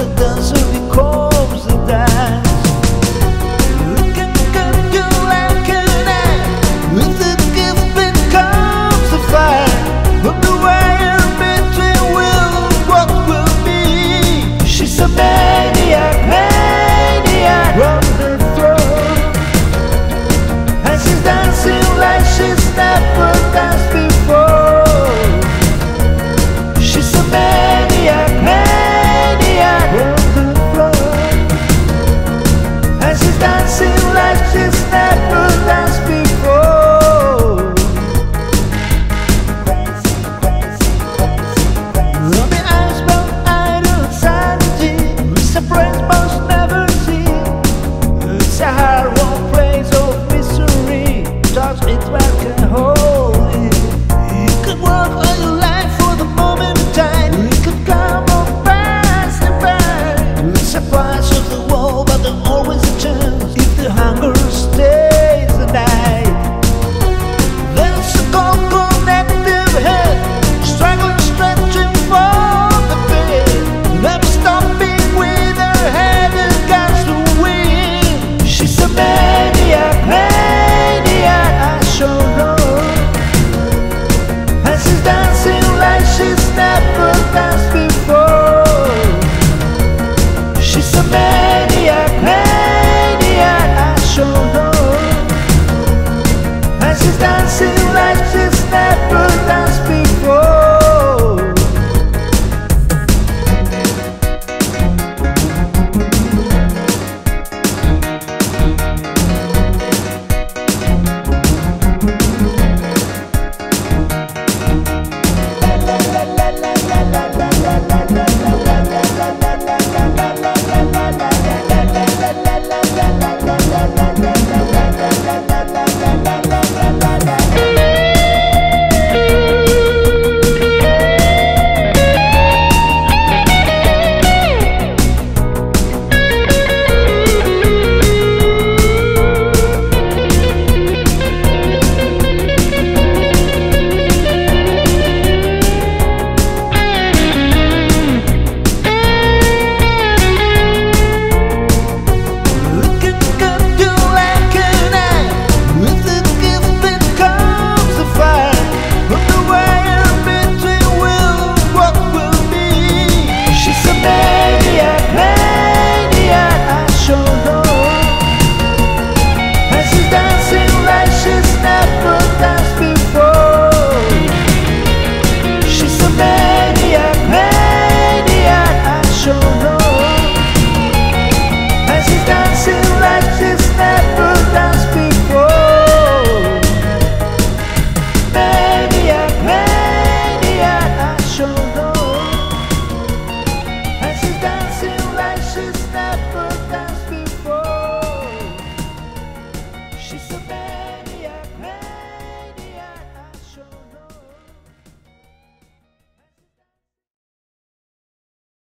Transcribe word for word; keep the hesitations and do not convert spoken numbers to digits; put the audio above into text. the dancer we call.